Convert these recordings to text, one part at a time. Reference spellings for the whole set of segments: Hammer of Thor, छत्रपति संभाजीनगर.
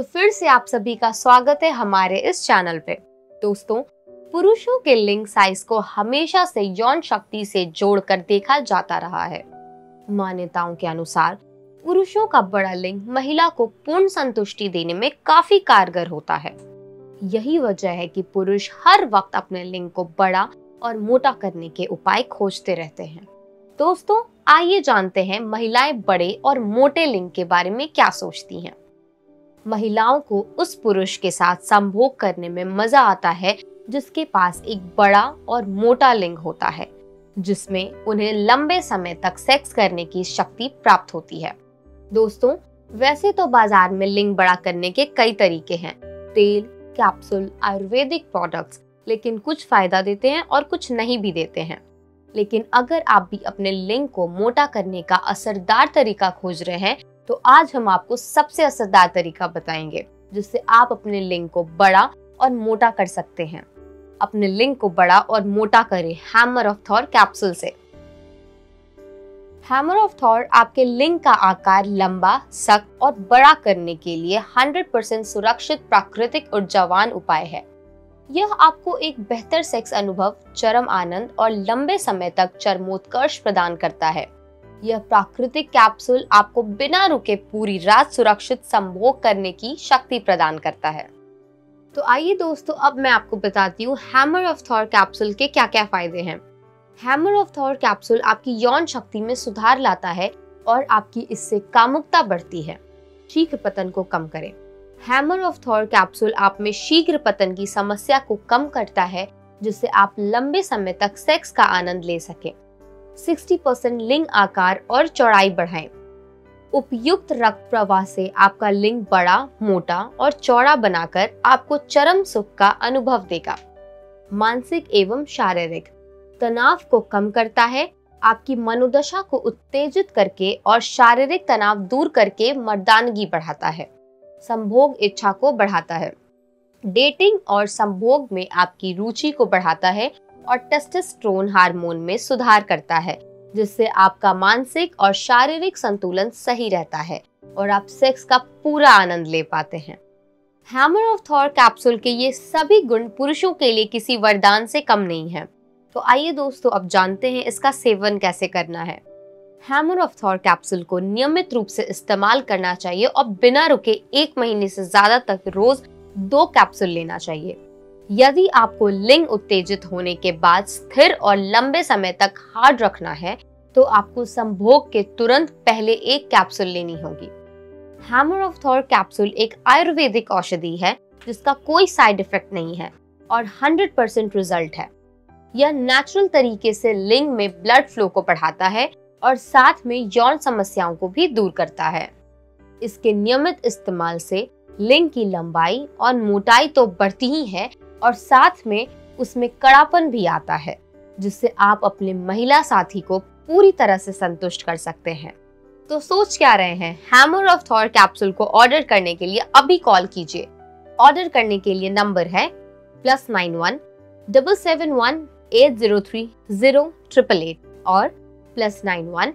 तो फिर से आप सभी का स्वागत है हमारे इस चैनल पे। दोस्तों, पुरुषों के लिंग साइज को हमेशा से यौन शक्ति से जोड़कर देखा जाता रहा है। मान्यताओं के अनुसार पुरुषों का बड़ा लिंग महिला को पूर्ण संतुष्टि देने में काफी कारगर होता है। यही वजह है कि पुरुष हर वक्त अपने लिंग को बड़ा और मोटा करने के उपाय खोजते रहते हैं। दोस्तों, आइए जानते हैं महिलाएं बड़े और मोटे लिंग के बारे में क्या सोचती हैं। महिलाओं को उस पुरुष के साथ संभोग करने में मजा आता है जिसके पास एक बड़ा और मोटा लिंग होता है, जिसमें उन्हें लंबे समय तक सेक्स करने की शक्ति प्राप्त होती है। दोस्तों, वैसे तो बाजार में लिंग बड़ा करने के कई तरीके हैं, तेल, कैप्सूल, आयुर्वेदिक प्रोडक्ट्स, लेकिन कुछ फायदा देते हैं और कुछ नहीं भी देते हैं। लेकिन अगर आप भी अपने लिंग को मोटा करने का असरदार तरीका खोज रहे हैं तो आज हम आपको सबसे असरदार तरीका बताएंगे जिससे आप अपने लिंग को बड़ा और मोटा कर सकते हैं। अपने लिंग को बड़ा और मोटा करें हैमर ऑफ थॉर कैप्सूल से। हैमर ऑफ थॉर आपके लिंग का आकार लंबा, सख्त और बड़ा करने के लिए 100% सुरक्षित, प्राकृतिक और जवान उपाय है। यह आपको एक बेहतर सेक्स अनुभव, चरम आनंद और लंबे समय तक चरमोत्कर्ष प्रदान करता है। यह प्राकृतिक कैप्सूल आपको बिना रुके पूरी रात सुरक्षित संभोग करने की शक्ति प्रदान करता है। तो आइए दोस्तों, अब मैं आपको बताती हूँ हैमर ऑफ थॉर कैप्सूल के क्या क्या फायदे हैं। हैमर ऑफ थॉर कैप्सूल आपकी यौन शक्ति में सुधार लाता है और आपकी इससे कामुकता बढ़ती है। शीघ्र पतन को कम करें। हैमर ऑफ थॉर कैप्सूल आप में शीघ्र पतन की समस्या को कम करता है, जिससे आप लंबे समय तक सेक्स का आनंद ले सकें। 60% लिंग आकार और चौड़ाई बढ़ाएं। उपयुक्त रक्त प्रवाह से आपका लिंग बड़ा, मोटा और चौड़ा बनाकर आपको चरम सुख का अनुभव देगा। मानसिक एवं शारीरिक तनाव को कम करता है। आपकी मनोदशा को उत्तेजित करके और शारीरिक तनाव दूर करके मर्दानगी बढ़ाता है। संभोग इच्छा को बढ़ाता है। डेटिंग और संभोग में आपकी रुचि को बढ़ाता है और टेस्टोस्टेरोन हार्मोन में सुधार करता है, जिससे आपका मानसिक और शारीरिक संतुलन सही रहता है और आप सेक्स का पूरा आनंद ले पाते हैं। हैमर ऑफ थॉर कैप्सूल के ये सभी गुण पुरुषों के लिए किसी वरदान से कम नहीं है। तो आइए दोस्तों, अब जानते हैं इसका सेवन कैसे करना है। हैमर ऑफ थॉर कैप्सूल को नियमित रूप से इस्तेमाल करना चाहिए और बिना रुके 1 महीने से ज्यादा तक रोज 2 कैप्सूल लेना चाहिए। यदि आपको लिंग उत्तेजित होने के बाद स्थिर और लंबे समय तक हार्ड रखना है तो आपको संभोग के तुरंत पहले 1 कैप्सूल लेनी होगी। हैमर ऑफ थॉर कैप्सूल एक आयुर्वेदिक औषधि है जिसका कोई साइड इफेक्ट नहीं है और 100% रिजल्ट है। यह नेचुरल तरीके से लिंग में ब्लड फ्लो को बढ़ाता है और साथ में यौन समस्याओं को भी दूर करता है। इसके नियमित इस्तेमाल से लिंग की लंबाई और मोटाई तो बढ़ती ही है और साथ में उसमें कड़ापन भी आता है, जिससे आप अपने महिला साथी को पूरी तरह से संतुष्ट कर सकते हैं। तो सोच क्या रहे हैं? हैमर ऑफ थॉर कैप्सूल को ऑर्डर करने के लिए अभी कॉल कीजिए। ऑर्डर करने के लिए नंबर है +91 771 803 0888 और +91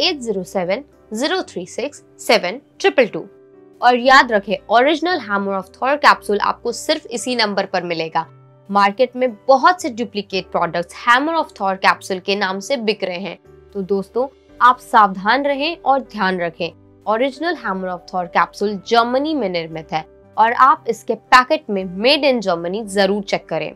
807 036 722। और याद रखें, original hammer of Thor capsule आपको सिर्फ इसी नंबर पर मिलेगा। मार्केट में बहुत से duplicate products hammer of Thor capsule के नाम से बिक रहे हैं, तो दोस्तों आप सावधान रहें और ध्यान रखें। Original hammer of Thor capsule Germany में निर्मित है और आप इसके पैकेट में मेड इन जर्मनी जरूर चेक करें।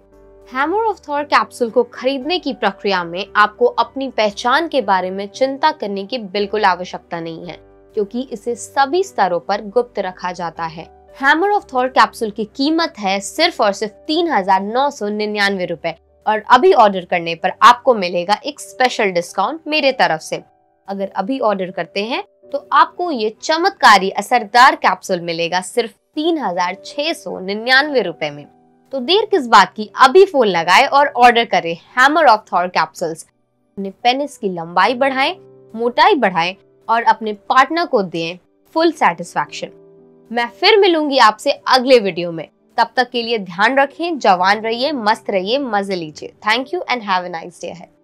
हैमर ऑफ थॉर कैप्सूल को खरीदने की प्रक्रिया में आपको अपनी पहचान के बारे में चिंता करने की बिल्कुल आवश्यकता नहीं है, क्योंकि इसे सभी स्तरों पर गुप्त रखा जाता है। हैमर ऑफ थॉर कैप्सूल की कीमत है सिर्फ और सिर्फ 3999 रुपए और अभी ऑर्डर करने पर आपको मिलेगा एक स्पेशल डिस्काउंट मेरे तरफ से। अगर अभी ऑर्डर करते हैं तो आपको ये चमत्कारी असरदार कैप्सूल मिलेगा सिर्फ 3699 रुपए में। तो देर किस बात की, अभी फोन लगाए और ऑर्डर करें हैमर ऑफ थॉर कैप्सूल्स। अपने पेनिस की लंबाई बढ़ाएं, मोटाई बढ़ाएं और अपने पार्टनर को दें फुल सेटिस्फैक्शन। मैं फिर मिलूंगी आपसे अगले वीडियो में। तब तक के लिए ध्यान रखें, जवान रहिए, मस्त रहिए, मजे लीजिए। Thank you and have a nice day ahead.